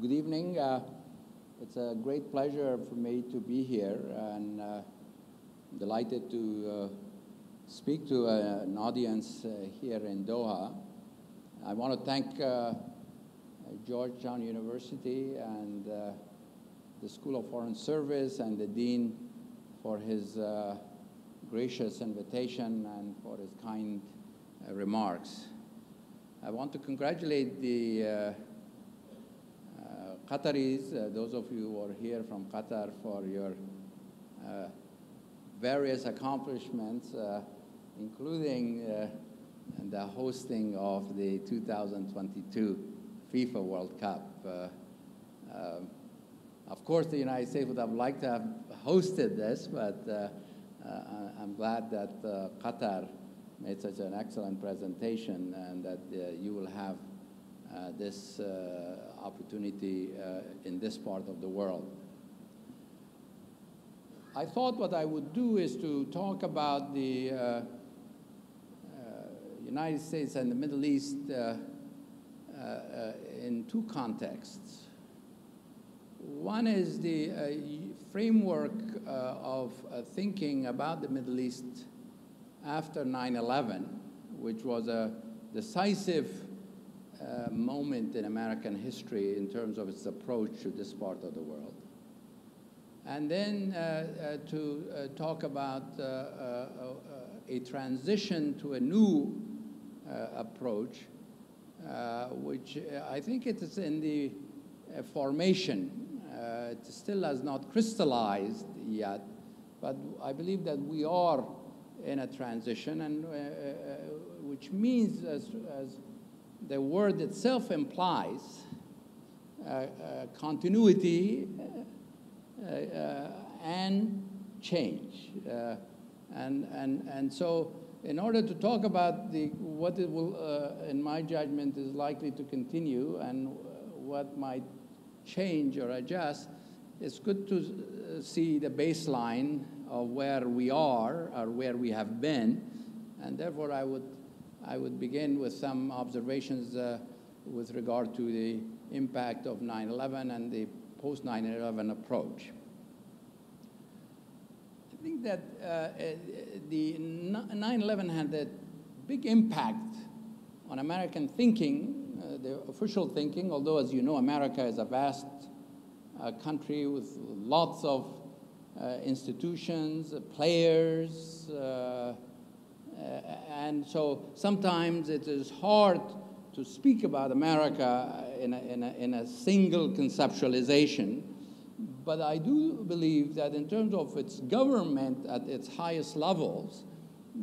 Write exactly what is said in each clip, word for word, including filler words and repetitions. Good evening. Uh, it's a great pleasure for me to be here, and uh, delighted to uh, speak to uh, an audience uh, here in Doha. I want to thank uh, Georgetown University and uh, the School of Foreign Service and the Dean for his uh, gracious invitation and for his kind uh, remarks. I want to congratulate the uh, Qataris, uh, those of you who are here from Qatar, for your uh, various accomplishments, uh, including uh, the hosting of the two thousand twenty-two FIFA World Cup. Uh, uh, of course, the United States would have liked to have hosted this, but uh, uh, I'm glad that uh, Qatar made such an excellent presentation and that uh, you will have Uh, this uh, opportunity uh, in this part of the world. I thought what I would do is to talk about the uh, uh, United States and the Middle East uh, uh, uh, in two contexts. One is the uh, framework uh, of uh, thinking about the Middle East after nine eleven, which was a decisive Uh, moment in American history in terms of its approach to this part of the world. And then uh, uh, to uh, talk about uh, uh, a transition to a new uh, approach, uh, which I think it is in the uh, formation. Uh, it still has not crystallized yet, but I believe that we are in a transition, and uh, uh, which means, as, as the word itself implies, uh, uh, continuity uh, uh, and change. Uh, and, and, and so in order to talk about the, what it will, uh, in my judgment, is likely to continue and what might change or adjust, it's good to see the baseline of where we are or where we have been. And therefore, I would I would begin with some observations uh, with regard to the impact of nine eleven and the post nine eleven approach. I think that uh, the nine eleven had a big impact on American thinking, uh, the official thinking, although, as you know, America is a vast uh, country with lots of uh, institutions, players, uh, Uh, and so sometimes it is hard to speak about America in a, in, a, in a single conceptualization. But I do believe that in terms of its government at its highest levels,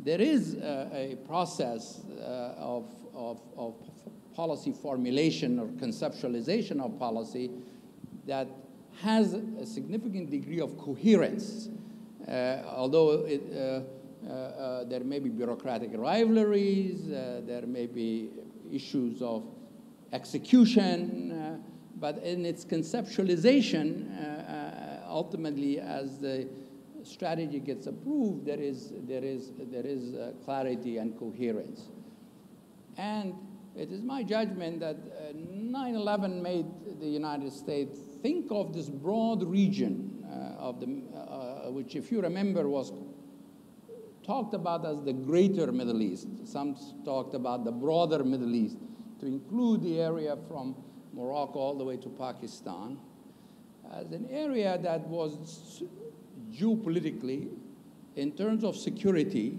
there is uh, a process uh, of, of, of policy formulation or conceptualization of policy that has a significant degree of coherence, uh, although it, uh, Uh, uh, there may be bureaucratic rivalries, uh, there may be issues of execution, uh, but in its conceptualization, uh, uh, ultimately, as the strategy gets approved, there is, there is, there is uh, clarity and coherence. And it is my judgment that nine eleven uh, made the United States think of this broad region, uh, of the, uh, which, if you remember, was talked about as the greater Middle East. Some talked about the broader Middle East to include the area from Morocco all the way to Pakistan as an area that was geopolitically, in terms of security,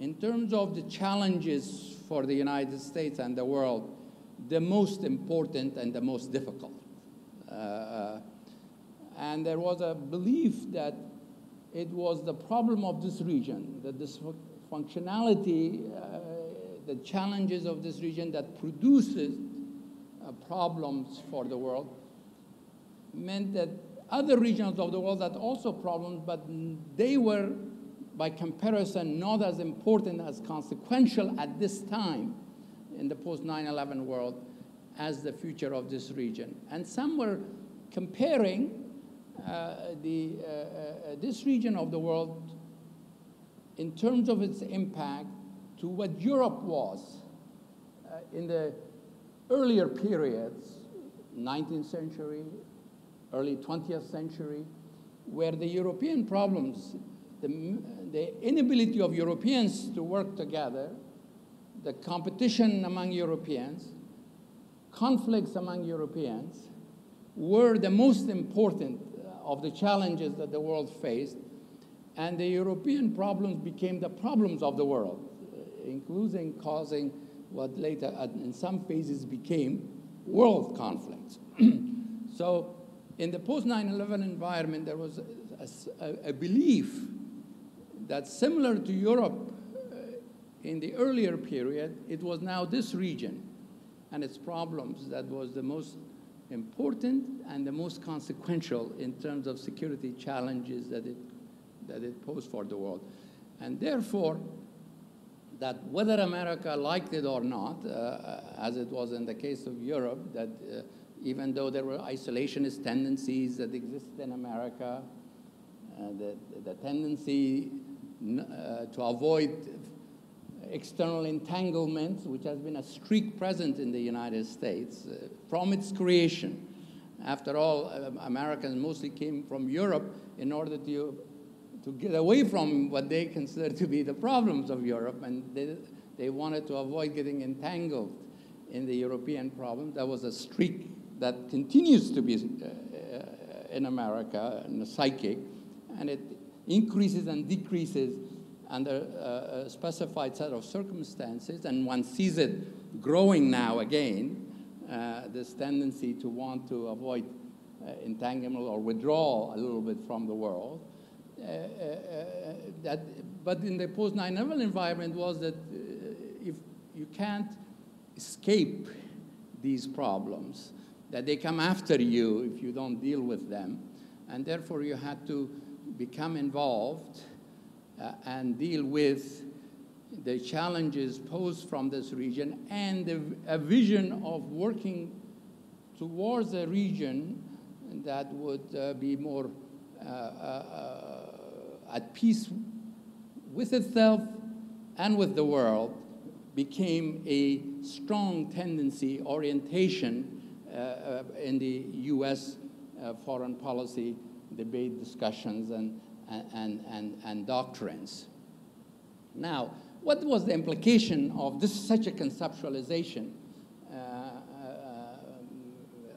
in terms of the challenges for the United States and the world, the most important and the most difficult. Uh, and there was a belief that it was the problem of this region, the dysfunctionality, uh, the challenges of this region that produces uh, problems for the world, meant that other regions of the world had also problems, but they were, by comparison, not as important, as consequential at this time in the post nine eleven world as the future of this region. And some were comparing Uh, the, uh, uh, this region of the world in terms of its impact to what Europe was uh, in the earlier periods nineteenth century, early twentieth century, where the European problems, the, the inability of Europeans to work together, the competition among Europeans, conflicts among Europeans, were the most important of the challenges that the world faced, and the European problems became the problems of the world, including causing what later, in some phases, became world conflicts. So in the post nine eleven environment, there was a, a, a belief that, similar to Europe uh, in the earlier period, it was now this region and its problems that was the most important and the most consequential in terms of security challenges that it, that it posed for the world. And therefore, that whether America liked it or not, uh, as it was in the case of Europe, that uh, even though there were isolationist tendencies that existed in America, uh, the, the tendency uh, to avoid external entanglements, which has been a streak present in the United States uh, from its creation. After all, uh, Americans mostly came from Europe in order to, to get away from what they considered to be the problems of Europe, and they, they wanted to avoid getting entangled in the European problem. That was a streak that continues to be uh, in America, in the psyche, and it increases and decreases under uh, a specified set of circumstances, and one sees it growing now again, uh, this tendency to want to avoid uh, entanglement or withdrawal a little bit from the world. Uh, uh, that, but in the post nine eleven environment was that uh, if you can't escape these problems, that they come after you if you don't deal with them, and therefore you had to become involved Uh, and deal with the challenges posed from this region, and the, a vision of working towards a region that would uh, be more uh, uh, at peace with itself and with the world, became a strong tendency, orientation uh, in the U S uh, foreign policy debate, discussions, and And, and, and doctrines. Now, what was the implication of this, such a conceptualization uh, uh,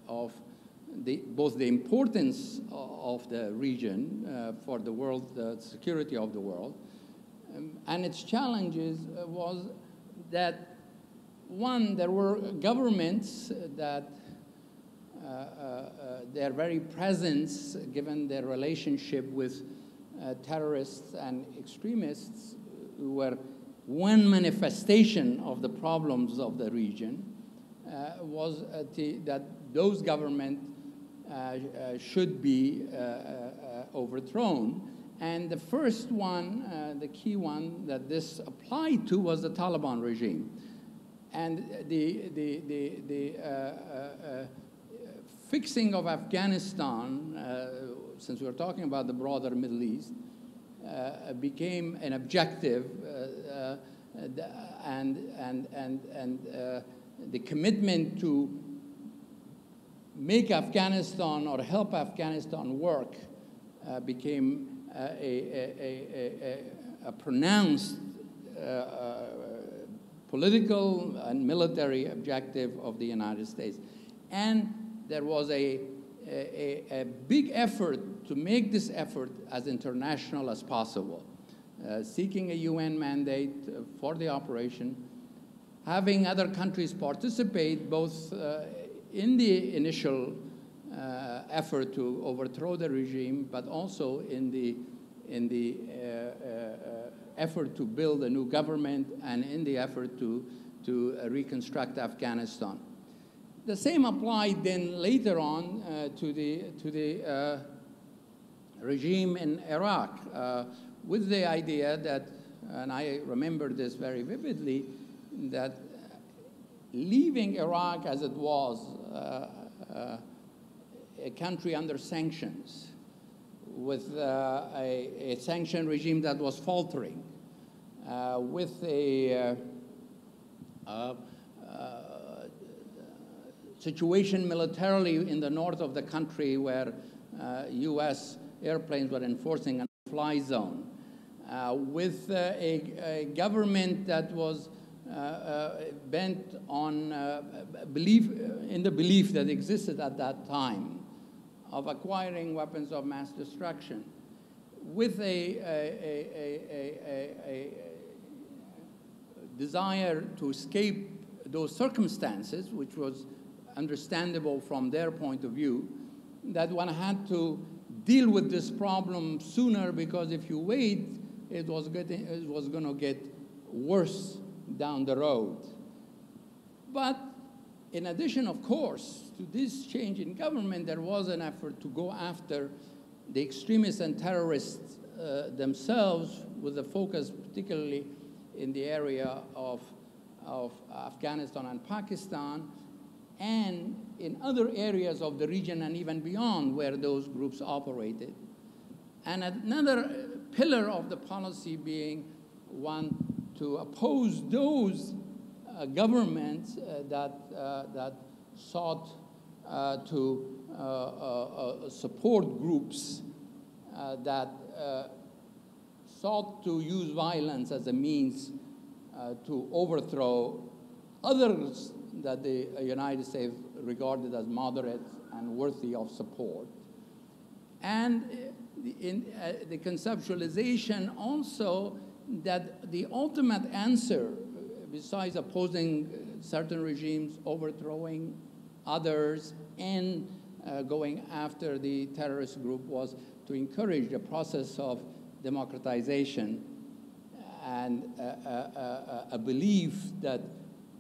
of the, both the importance of the region uh, for the world, the security of the world, um, and its challenges was that, one, there were governments that uh, uh, their very presence, given their relationship with Uh, terrorists and extremists, were one manifestation of the problems of the region, uh, was uh, that those governments uh, uh, should be uh, uh, overthrown. And the first one, uh, the key one that this applied to, was the Taliban regime. And the, the, the, the uh, uh, uh, fixing of Afghanistan, uh, since we were talking about the broader Middle East, uh, became an objective, uh, uh, and, and, and, and uh, the commitment to make Afghanistan or help Afghanistan work uh, became uh, a, a, a, a pronounced uh, uh, political and military objective of the United States. And there was a A, a big effort to make this effort as international as possible, uh, seeking a U N mandate for the operation, having other countries participate both uh, in the initial uh, effort to overthrow the regime, but also in the, in the uh, uh, effort to build a new government, and in the effort to, to uh, reconstruct Afghanistan. The same applied then later on uh, to the, to the uh, regime in Iraq, uh, with the idea that, and I remember this very vividly, that leaving Iraq as it was, uh, uh, a country under sanctions, with uh, a, a sanction regime that was faltering, uh, with a uh, uh, situation militarily in the north of the country where uh, U S airplanes were enforcing a fly zone, uh, with uh, a, a government that was uh, uh, bent on uh, belief, in the belief that existed at that time of acquiring weapons of mass destruction, with a, a, a, a, a, a desire to escape those circumstances, which was understandable from their point of view, that one had to deal with this problem sooner, because if you wait, it was, getting, it was going to get worse down the road. But in addition, of course, to this change in government, there was an effort to go after the extremists and terrorists uh, themselves, with a focus particularly in the area of, of Afghanistan and Pakistan, and in other areas of the region and even beyond where those groups operated. And another pillar of the policy being one to oppose those uh, governments uh, that, uh, that sought uh, to uh, uh, uh, support groups uh, that uh, sought to use violence as a means uh, to overthrow others that the United States regarded as moderate and worthy of support. And in, uh, the conceptualization also that the ultimate answer, besides opposing certain regimes, overthrowing others, and uh, going after the terrorist group, was to encourage the process of democratization and uh, uh, uh, a belief that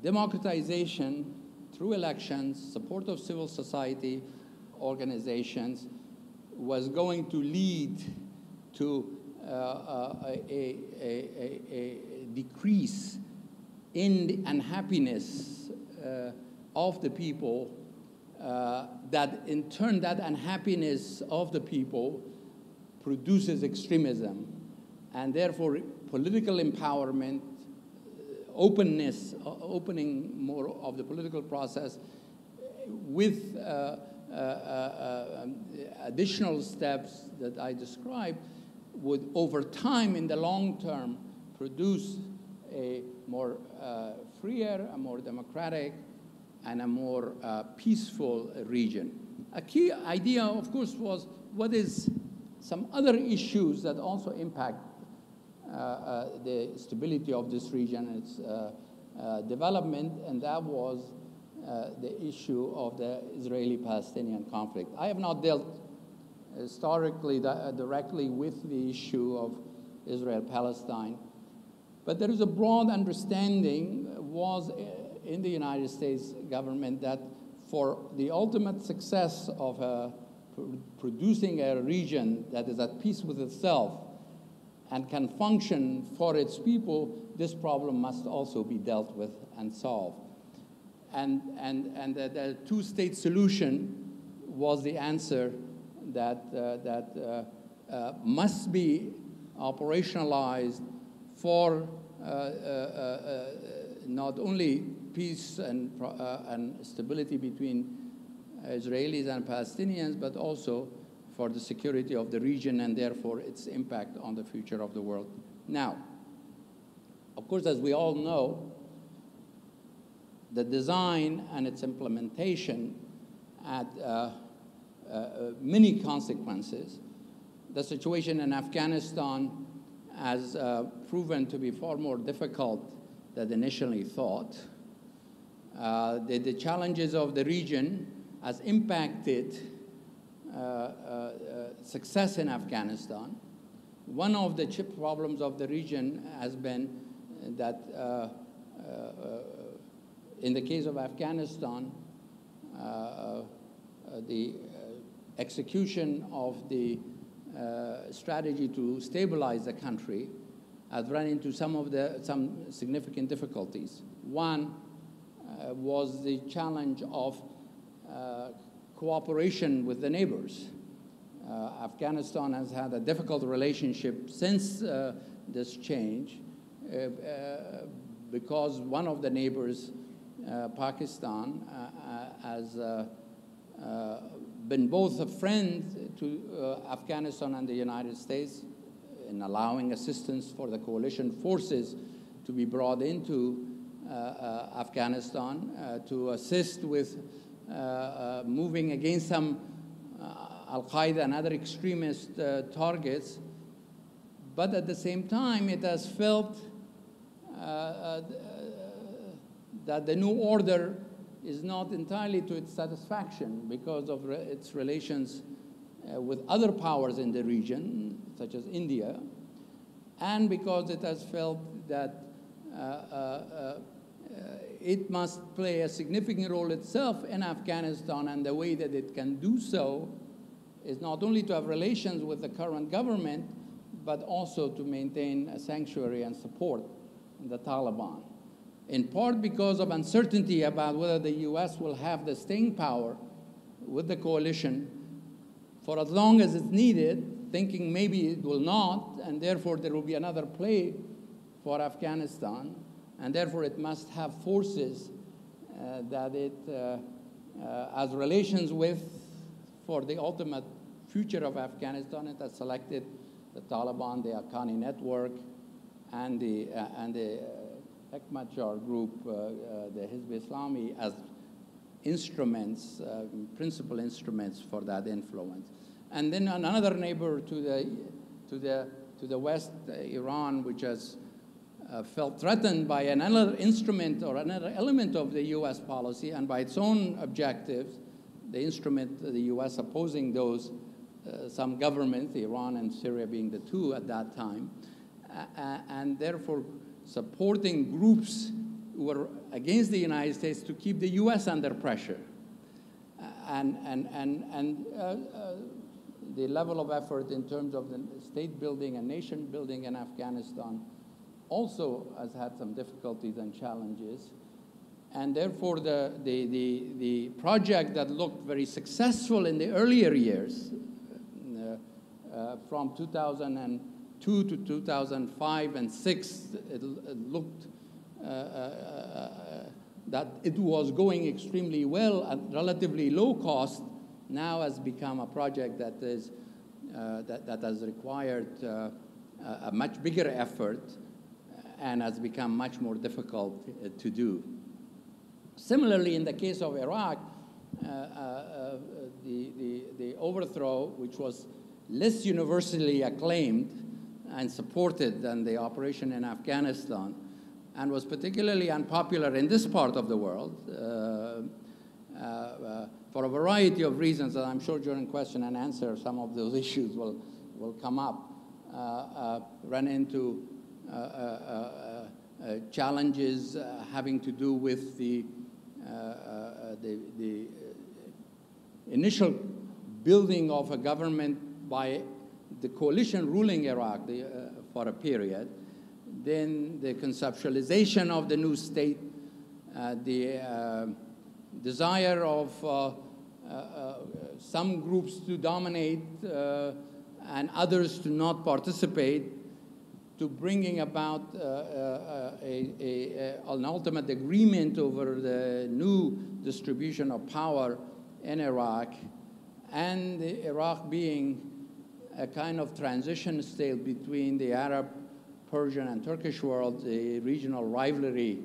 democratization through elections, support of civil society organizations, was going to lead to uh, a, a, a, a decrease in the unhappiness uh, of the people, uh, that in turn that unhappiness of the people produces extremism, and therefore political empowerment, openness, opening more of the political process with uh, uh, uh, additional steps that I described, would over time in the long term produce a more uh, freer, a more democratic, and a more uh, peaceful region. A key idea, of course, was what is some other issues that also impact Uh, uh, the stability of this region and its uh, uh, development, and that was uh, the issue of the Israeli-Palestinian conflict. I have not dealt historically di directly with the issue of Israel-Palestine, but there is a broad understanding was in the United States government that for the ultimate success of uh, pro producing a region that is at peace with itself and can function for its people, this problem must also be dealt with and solved. And, and, and the, the two-state solution was the answer that, uh, that uh, uh, must be operationalized for uh, uh, uh, not only peace and, uh, and stability between Israelis and Palestinians, but also for the security of the region and therefore its impact on the future of the world. Now, of course, as we all know, the design and its implementation had uh, uh, many consequences. The situation in Afghanistan has uh, proven to be far more difficult than initially thought. Uh, the, the challenges of the region has impacted Uh, uh, success in Afghanistan. One of the chip problems of the region has been that uh, uh, uh, in the case of Afghanistan, uh, uh, the uh, execution of the uh, strategy to stabilize the country has run into some of the some significant difficulties. One uh, was the challenge of uh, cooperation with the neighbors. Uh, Afghanistan has had a difficult relationship since uh, this change uh, uh, because one of the neighbors uh, Pakistan uh, has uh, uh, been both a friend to uh, Afghanistan and the United States in allowing assistance for the coalition forces to be brought into uh, uh, Afghanistan uh, to assist with uh, uh, moving against some uh, al-Qaeda and other extremist uh, targets. But at the same time, it has felt uh, uh, that the new order is not entirely to its satisfaction because of re its relations uh, with other powers in the region, such as India, and because it has felt that uh, uh, uh, it must play a significant role itself in Afghanistan, and the way that it can do so is not only to have relations with the current government, but also to maintain a sanctuary and support the Taliban, in part because of uncertainty about whether the U S will have the staying power with the coalition for as long as it's needed, thinking maybe it will not, and therefore there will be another play for Afghanistan, and therefore it must have forces uh, that it uh, uh, has relations with for the ultimate future of Afghanistan. It has selected the Taliban, the Haqqani network, and the, uh, and the uh, Hekmatyar group, uh, uh, the Hizb-Islami, as instruments, uh, principal instruments for that influence. And then another neighbor to the, to the, to the West, uh, Iran, which has uh, felt threatened by another instrument or another element of the U S policy and by its own objectives, the instrument, the U S opposing those, uh, some governments, Iran and Syria being the two at that time, uh, and therefore supporting groups who were against the United States to keep the U S under pressure. Uh, and and, and, and uh, uh, the level of effort in terms of the state building and nation building in Afghanistan also has had some difficulties and challenges. And therefore, the, the, the, the project that looked very successful in the earlier years, uh, uh, from two thousand two to two thousand five and six, it, it looked uh, uh, uh, that it was going extremely well at relatively low cost, now has become a project that is uh, that, that has required uh, a much bigger effort and has become much more difficult uh, to do. Similarly, in the case of Iraq, uh, uh, uh, the, the, the overthrow, which was less universally acclaimed and supported than the operation in Afghanistan, and was particularly unpopular in this part of the world uh, uh, uh, for a variety of reasons that I'm sure during question and answer some of those issues will, will come up, uh, uh, run into uh, uh, uh, uh, challenges uh, having to do with the, uh, uh, the, the initial building of a government by the coalition ruling Iraq the, uh, for a period, then the conceptualization of the new state, uh, the uh, desire of uh, uh, uh, some groups to dominate uh, and others to not participate, to bringing about uh, uh, a, a, a, an ultimate agreement over the new distribution of power in Iraq, and Iraq being a kind of transition state between the Arab, Persian, and Turkish world, the regional rivalry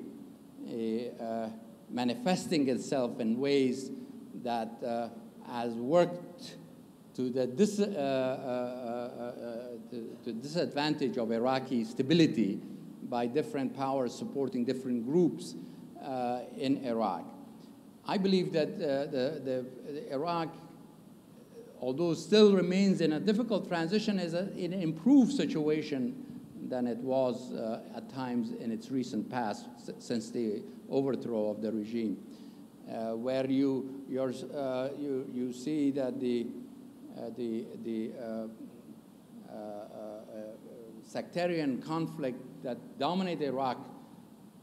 uh, uh, manifesting itself in ways that uh, has worked to the dis uh, uh, uh, uh, to, to disadvantage of Iraqi stability by different powers supporting different groups uh, in Iraq. I believe that uh, the, the, the Iraq, although still remains in a difficult transition, is a, an improved situation than it was uh, at times in its recent past since the overthrow of the regime, uh, where you, you're, uh, you you see that the uh, the the uh, uh, uh, sectarian conflict that dominated Iraq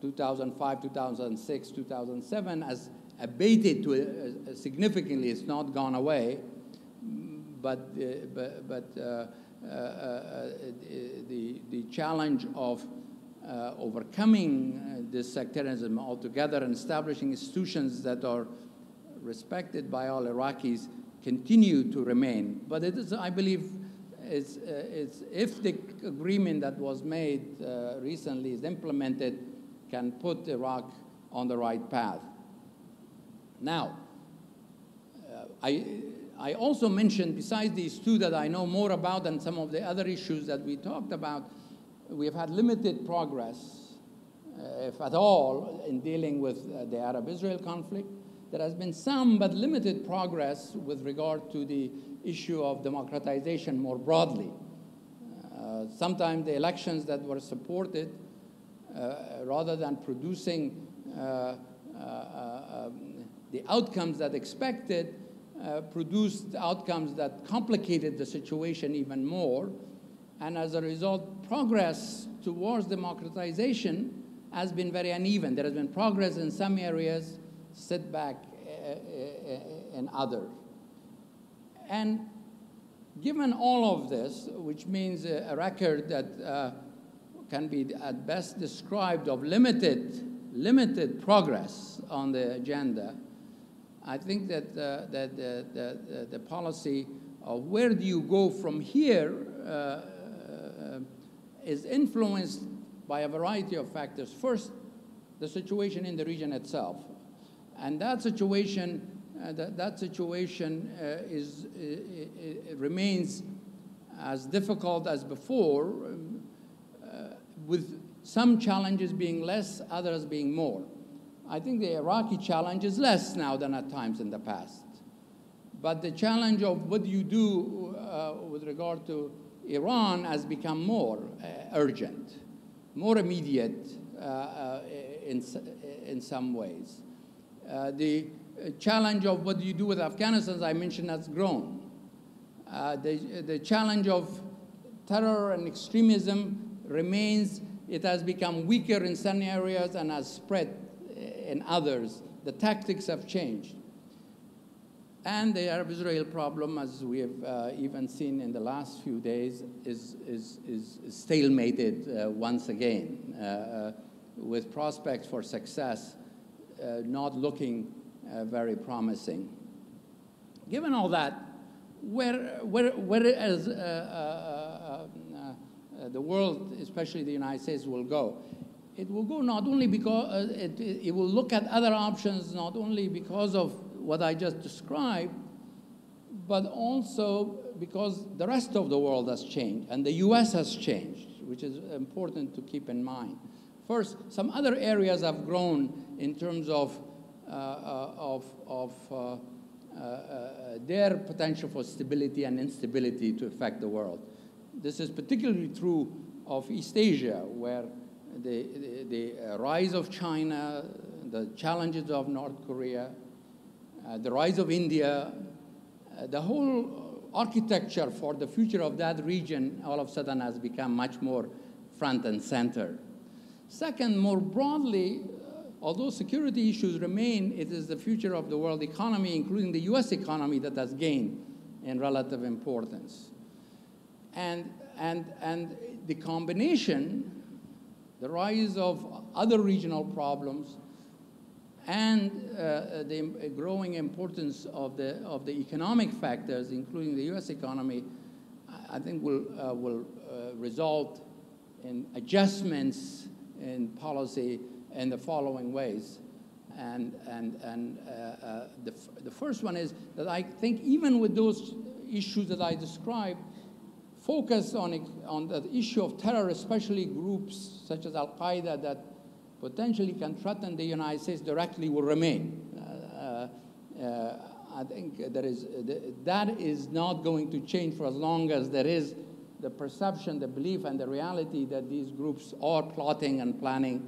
two thousand five, two thousand six, two thousand seven has abated to a, a significantly. It's not gone away. But, uh, but, but uh, uh, uh, the, the challenge of uh, overcoming this sectarianism altogether and establishing institutions that are respected by all Iraqis continue to remain. But it is, I believe, it's, uh, it's, if the agreement that was made uh, recently is implemented, can put Iraq on the right path. Now, uh, I, I also mentioned, besides these two that I know more about and some of the other issues that we talked about, we have had limited progress, uh, if at all, in dealing with uh, the Arab-Israel conflict. There has been some but limited progress with regard to the issue of democratization more broadly. Uh, sometimes the elections that were supported, uh, rather than producing uh, uh, um, the outcomes that expected, uh, produced outcomes that complicated the situation even more. And as a result, progress towards democratization has been very uneven. There has been progress in some areas, setback in others. And given all of this, which means a record that uh, can be at best described of limited, limited progress on the agenda, I think that, uh, that the, the, the policy of where do you go from here uh, is influenced by a variety of factors. First, the situation in the region itself. And that situation, uh, that, that situation uh, is, it, it, it remains as difficult as before, um, uh, with some challenges being less, others being more. I think the Iraqi challenge is less now than at times in the past. But the challenge of what you do uh, with regard to Iran has become more uh, urgent, more immediate uh, uh, in, in some ways. Uh, the challenge of what do you do with Afghanistan, as I mentioned, has grown. Uh, the, the challenge of terror and extremism remains. It has become weaker in some areas and has spread in others. The tactics have changed. And the Arab-Israel problem, as we have uh, even seen in the last few days, is, is, is stalemated uh, once again, uh, with prospects for success Uh, not looking uh, very promising. Given all that, where, where, where is, uh, uh, uh, uh, the world, especially the United States, will go? It will go not only because uh, it, it will look at other options, not only because of what I just described, but also because the rest of the world has changed, and the U S has changed, which is important to keep in mind. First, some other areas have grown in terms of, uh, uh, of, of uh, uh, uh, their potential for stability and instability to affect the world. This is particularly true of East Asia, where the, the, the rise of China, the challenges of North Korea, uh, the rise of India, uh, the whole architecture for the future of that region all of a sudden has become much more front and center. Second, more broadly, uh, although security issues remain, it is the future of the world economy, including the U S economy, that has gained in relative importance. And, and, and the combination, the rise of other regional problems, and uh, the growing importance of the, of the economic factors, including the U S economy, I think will, uh, will uh, result in adjustments in policy in the following ways. And, and, and uh, uh, the, f the first one is that I think even with those issues that I described, focus on, on the issue of terror, especially groups such as al-Qaeda that potentially can threaten the United States directly, will remain. Uh, uh, I think there is, that is not going to change for as long as there is the perception, the belief, and the reality that these groups are plotting and planning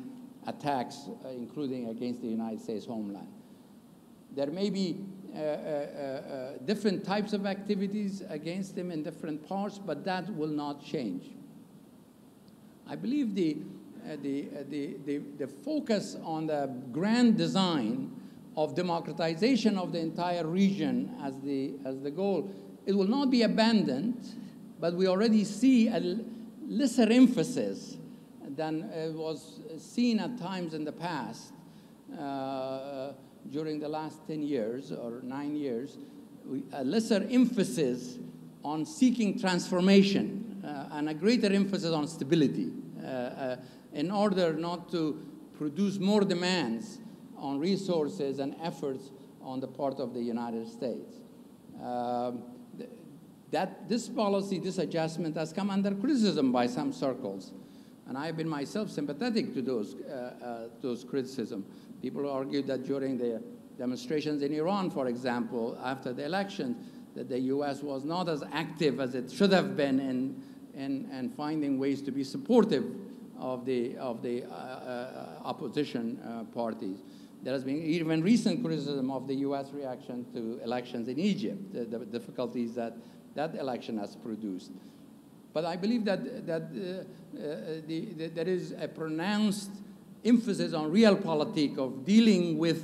attacks, uh, including against the United States homeland. There may be uh, uh, uh, different types of activities against them in different parts, but that will not change. I believe the, uh, the, uh, the, the, the focus on the grand design of democratization of the entire region as the, as the goal, it will not be abandoned. But we already see a lesser emphasis than it was seen at times in the past. Uh, during the last ten years or nine years, we, a lesser emphasis on seeking transformation uh, and a greater emphasis on stability uh, uh, in order not to produce more demands on resources and efforts on the part of the United States. Uh, that this policy, this adjustment has come under criticism by some circles. And I've been myself sympathetic to those, uh, uh, those criticisms. People argued that during the demonstrations in Iran, for example, after the election, that the U S was not as active as it should have been in, in, in finding ways to be supportive of the, of the uh, uh, opposition uh, parties. There has been even recent criticism of the U S reaction to elections in Egypt, the, the difficulties that that election has produced. But I believe that, that uh, uh, the, the, there is a pronounced emphasis on realpolitik of dealing with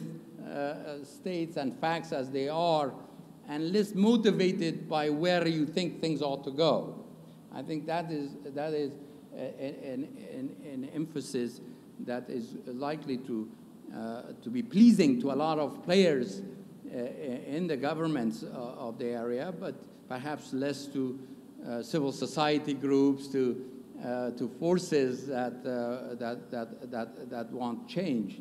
uh, states and facts as they are, and less motivated by where you think things ought to go. I think that is, that is a, a, an, an emphasis that is likely to, uh, to be pleasing to a lot of players uh, in the governments uh, of the area, but perhaps less to Uh, civil society groups, to uh, to forces that, uh, that that that that want change.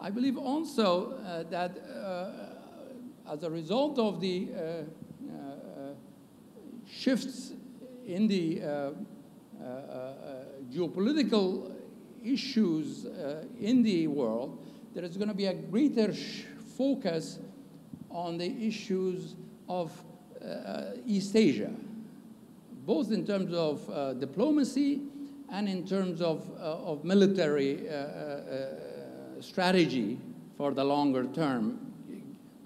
I believe also uh, that uh, as a result of the uh, uh, shifts in the uh, uh, uh, geopolitical issues uh, in the world, there is going to be a greater sh focus on the issues of uh, East Asia, both in terms of uh, diplomacy and in terms of, uh, of military uh, uh, strategy for the longer term,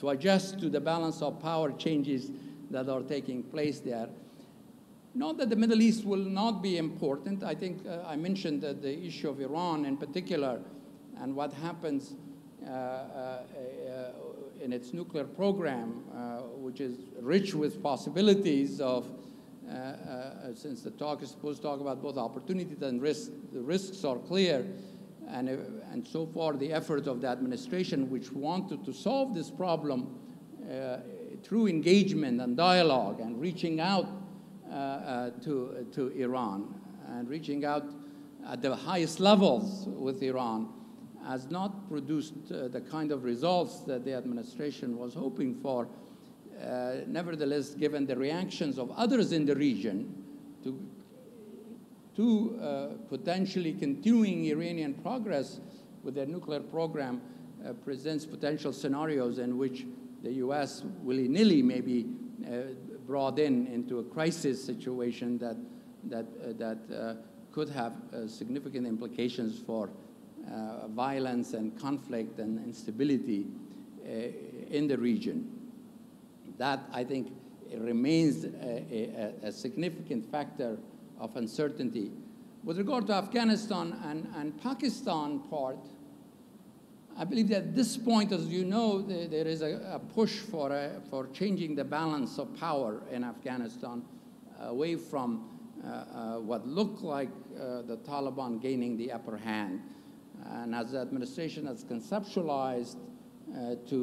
to adjust to the balance of power changes that are taking place there. Not that the Middle East will not be important. I think uh, I mentioned that the issue of Iran in particular and what happens uh, uh, uh, in its nuclear program, uh, which is rich with possibilities of Uh, uh, since the talk is supposed to talk about both opportunities and risks, the risks are clear, and, uh, and so far the efforts of the administration, which wanted to solve this problem uh, through engagement and dialogue and reaching out uh, uh, to, uh, to Iran and reaching out at the highest levels with Iran, has not produced uh, the kind of results that the administration was hoping for. Uh, nevertheless, given the reactions of others in the region to, to uh, potentially continuing Iranian progress with their nuclear program, uh, presents potential scenarios in which the U S willy-nilly may be uh, brought in into a crisis situation that, that, uh, that uh, could have uh, significant implications for uh, violence and conflict and instability uh, in the region. That, I think, remains a, a, a significant factor of uncertainty. With regard to Afghanistan and, and Pakistan part, I believe that at this point, as you know, there, there is a, a push for, a, for changing the balance of power in Afghanistan away from uh, uh, what looked like uh, the Taliban gaining the upper hand. And as the administration has conceptualized Uh, to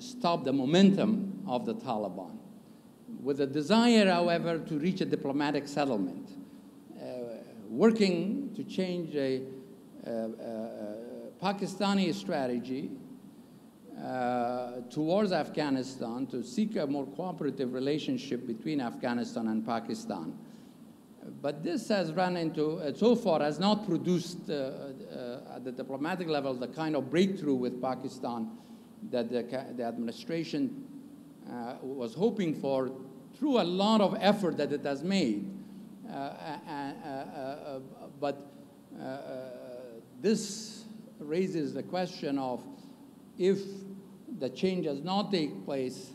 stop the momentum of the Taliban, with a desire, however, to reach a diplomatic settlement, uh, working to change a, a, a Pakistani strategy uh, towards Afghanistan to seek a more cooperative relationship between Afghanistan and Pakistan. But this has run into, uh, so far, has not produced uh, uh, at the diplomatic level the kind of breakthrough with Pakistan that the, the administration uh, was hoping for, through a lot of effort that it has made. Uh, uh, uh, uh, but uh, uh, this raises the question of, if the change does not take place,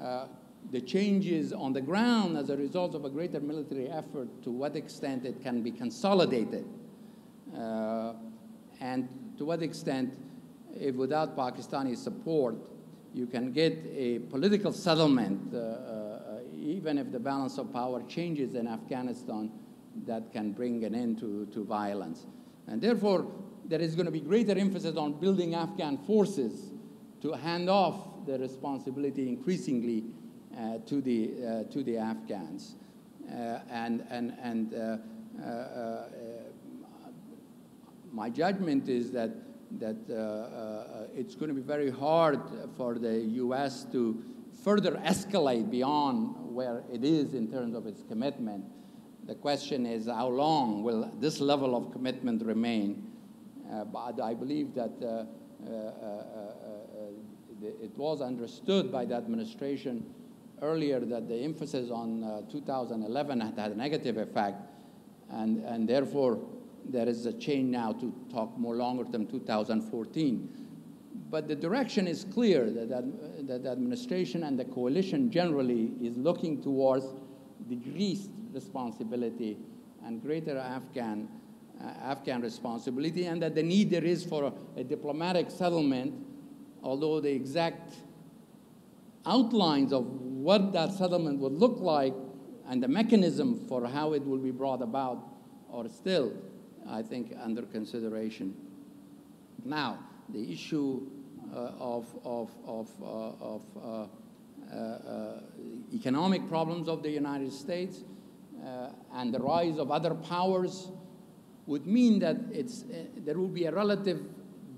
uh, the changes on the ground as a result of a greater military effort, to what extent it can be consolidated, uh, and to what extent, if without Pakistani support, you can get a political settlement, uh, uh, even if the balance of power changes in Afghanistan, that can bring an end to, to violence. And therefore, there is going to be greater emphasis on building Afghan forces to hand off the responsibility increasingly uh, to, the, uh, to the Afghans. Uh, and and, and uh, uh, uh, my judgment is that, that uh, uh, it's going to be very hard for the U S to further escalate beyond where it is in terms of its commitment. The question is, how long will this level of commitment remain? Uh, but I believe that uh, uh, uh, uh, uh, it was understood by the administration earlier that the emphasis on uh, two thousand eleven had had a negative effect, and, and therefore there is a change now to talk more longer term two thousand fourteen. But the direction is clear that, that, that the administration and the coalition generally is looking towards decreased responsibility and greater Afghan, uh, Afghan responsibility, and that the need there is for a, a diplomatic settlement, although the exact outlines of what that settlement would look like and the mechanism for how it will be brought about are still, I think, under consideration. Now, the issue uh, of, of, of, uh, of uh, Uh, uh, economic problems of the United States uh, and the rise of other powers would mean that it's, uh, there will be a relative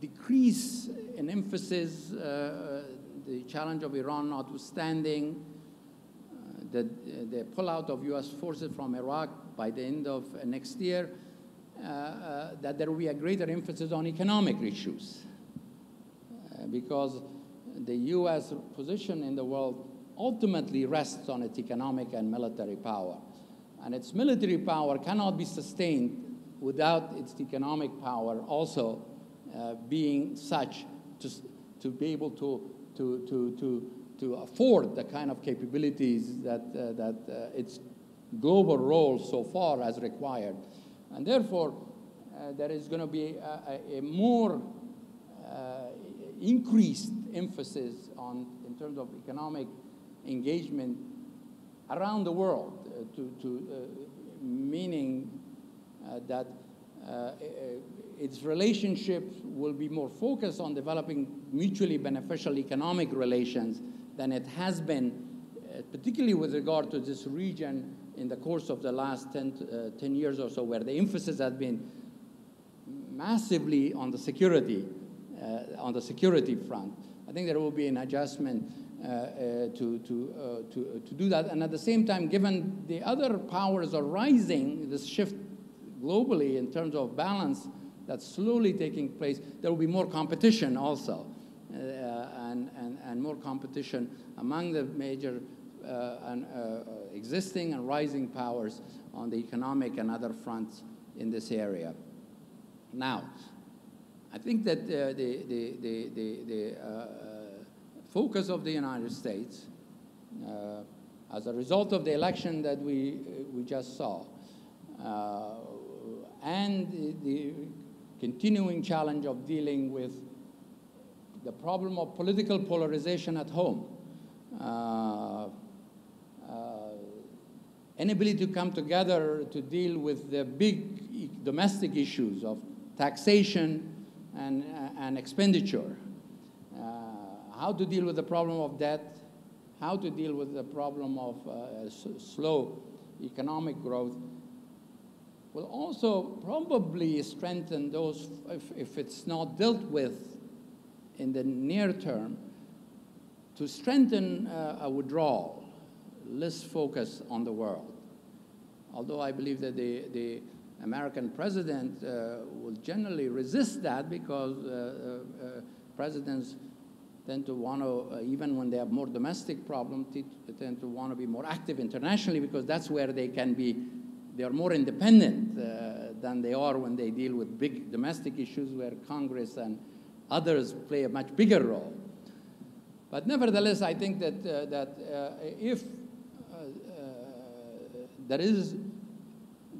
decrease in emphasis, uh, the challenge of Iran notwithstanding, uh, the, the pullout of U S forces from Iraq by the end of next year, uh, uh, that there will be a greater emphasis on economic issues uh, because the U S position in the world ultimately rests on its economic and military power. And its military power cannot be sustained without its economic power also uh, being such to, to be able to, to, to, to, to afford the kind of capabilities that, uh, that uh, its global role so far has required. And therefore, uh, there is going to be a, a more uh, increased emphasis on, in terms of economic engagement around the world, uh, to, to, uh, meaning uh, that uh, its relationships will be more focused on developing mutually beneficial economic relations than it has been, uh, particularly with regard to this region in the course of the last ten, to, uh, ten years or so, where the emphasis has been massively on the security Uh, on the security front. I think there will be an adjustment uh, uh, to, to, uh, to, uh, to do that. And at the same time, given the other powers are rising, this shift globally in terms of balance that's slowly taking place, there will be more competition also, uh, and, and, and more competition among the major uh, and, uh, existing and rising powers on the economic and other fronts in this area. Now, I think that uh, the, the, the, the, the uh, focus of the United States, uh, as a result of the election that we, we just saw, uh, and the, the continuing challenge of dealing with the problem of political polarization at home, uh, uh, inability to come together to deal with the big domestic issues of taxation, And, and expenditure, uh, how to deal with the problem of debt, how to deal with the problem of uh, slow economic growth, will also probably strengthen those, if, if it's not dealt with in the near term, to strengthen uh, a withdrawal, less focus on the world. Although I believe that the, the American president uh, will generally resist that because uh, uh, presidents tend to want to, uh, even when they have more domestic problems, tend to want to be more active internationally because that's where they can be, they are more independent uh, than they are when they deal with big domestic issues where Congress and others play a much bigger role. But nevertheless, I think that, uh, that uh, if uh, uh, there is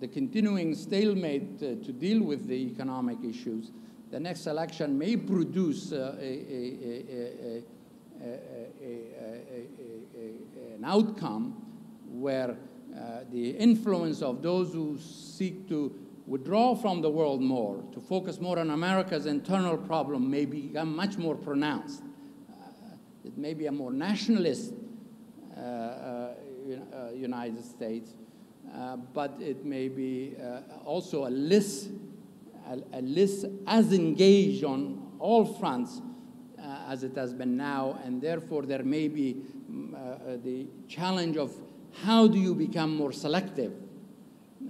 the continuing stalemate uh, to deal with the economic issues, the next election may produce uh, a, a, a, a, a, a, a, a, an outcome where uh, the influence of those who seek to withdraw from the world more, to focus more on America's internal problem, may become much more pronounced. Uh, it may be a more nationalist uh, uh, United States, uh, but it may be uh, also a less, a, a less as engaged on all fronts uh, as it has been now, and therefore there may be uh, the challenge of how do you become more selective.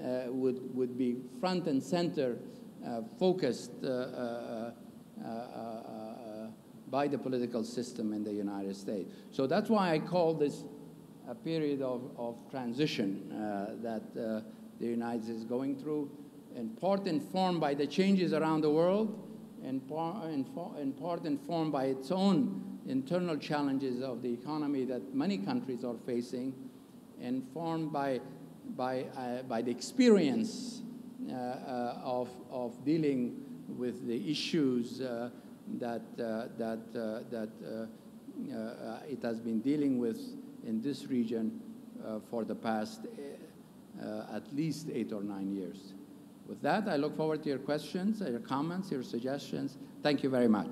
Uh, would, would be front and center uh, focused uh, uh, uh, uh, uh, by the political system in the United States. So that's why I call this a period of, of transition uh, that uh, the United States is going through, in part informed by the changes around the world, in, par in, in part informed by its own internal challenges of the economy that many countries are facing, informed by By, uh, by the experience uh, uh, of, of dealing with the issues uh, that, uh, that, uh, that uh, uh, it has been dealing with in this region uh, for the past uh, at least eight or nine years. With that, I look forward to your questions, your comments, your suggestions. Thank you very much.